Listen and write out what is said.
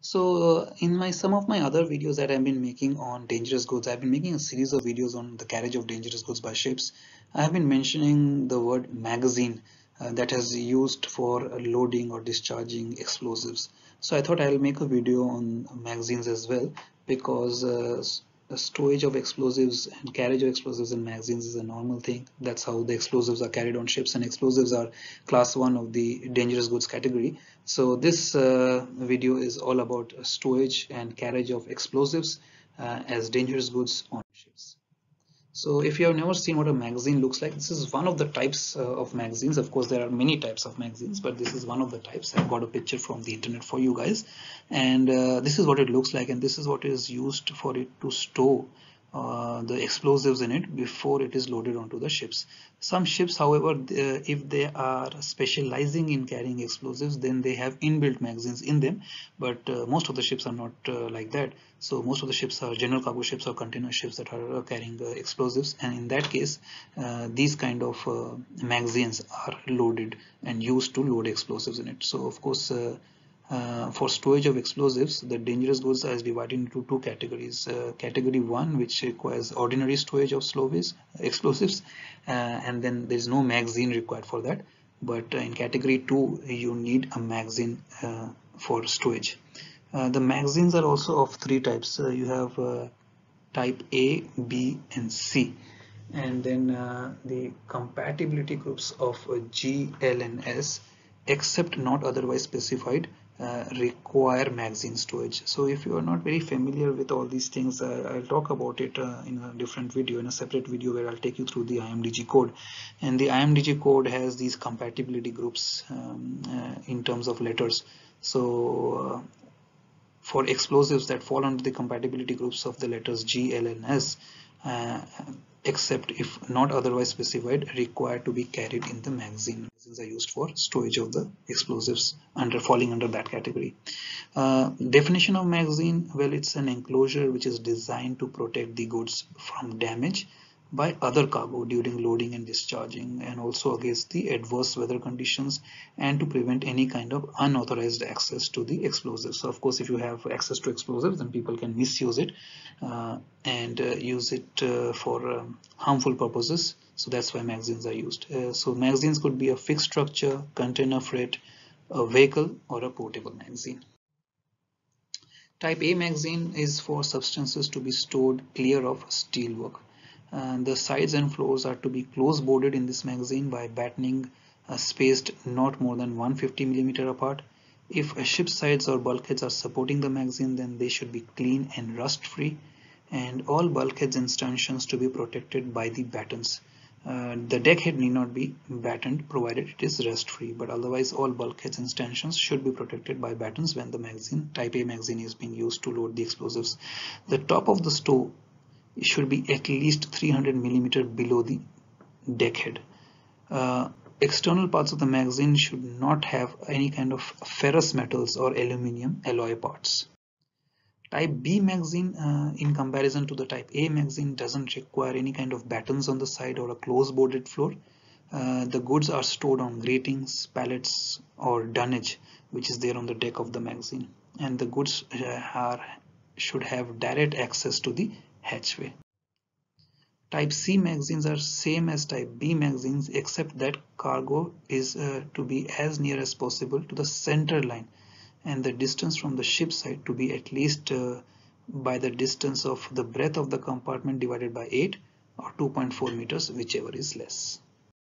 So in some of my other videos that I've been making on dangerous goods, I've been making a series of videos on the carriage of dangerous goods by ships. I've been mentioning the word magazine that is used for loading or discharging explosives. So I thought I'll make a video on magazines as well, because the storage of explosives and carriage of explosives in magazines is a normal thing. That's how the explosives are carried on ships, and explosives are class 1 of the dangerous goods category. So this video is all about storage and carriage of explosives as dangerous goods on ships. So if you have never seen what a magazine looks like, this is one of the types of magazines. Of course, there are many types of magazines, but this is one of the types. I've got a picture from the internet for you guys, and this is what it looks like, and this is what is used for it to store the explosives in it before it is loaded onto the ships. Some ships, however, if they are specializing in carrying explosives, then they have inbuilt magazines in them, but most of the ships are not like that. So most of the ships are general cargo ships or container ships that are carrying explosives, and in that case these kind of magazines are loaded and used to load explosives in it. So of course, for storage of explosives, the dangerous goods are divided into two categories. Category 1, which requires ordinary storage of explosives, and then there's no magazine required for that. But in category 2, you need a magazine for storage. The magazines are also of three types. You have type A, B, and C. And then the compatibility groups of G, L, and S, except not otherwise specified, require magazine storage. So if you are not very familiar with all these things, I'll talk about it in a different video, in a separate video, where I'll take you through the IMDG code. And the IMDG code has these compatibility groups in terms of letters. So for explosives that fall under the compatibility groups of the letters G, L, and S, except if not otherwise specified, required to be carried in the magazine. Magazines are used for storage of the explosives falling under that category. Definition of magazine: well, it's an enclosure which is designed to protect the goods from damage by other cargo during loading and discharging, and also against the adverse weather conditions, and to prevent any kind of unauthorized access to the explosives. So of course, if you have access to explosives, then people can misuse it and use it for harmful purposes. So that's why magazines are used. So magazines could be a fixed structure, container freight, a vehicle, or a portable magazine. Type A magazine is for substances to be stored clear of steelwork. The sides and floors are to be close boarded in this magazine by battening spaced not more than 150mm apart. If a ship's sides or bulkheads are supporting the magazine, then they should be clean and rust free, and all bulkheads and stanchions to be protected by the battens. The deckhead need not be battened, provided it is rust free, but otherwise all bulkheads and stanchions should be protected by battens when the magazine, type A magazine, is being used to load the explosives. The top of the stove should be at least 300mm below the deckhead. External parts of the magazine should not have any kind of ferrous metals or aluminium alloy parts. Type B magazine, in comparison to the type A magazine, doesn't require any kind of battens on the side or a close boarded floor. The goods are stored on gratings, pallets, or dunnage, which is there on the deck of the magazine, and the goods should have direct access to the hatchway. Type C magazines are same as type B magazines, except that cargo is to be as near as possible to the center line, and the distance from the ship side to be at least by the distance of the breadth of the compartment divided by 8, or 2.4 meters, whichever is less.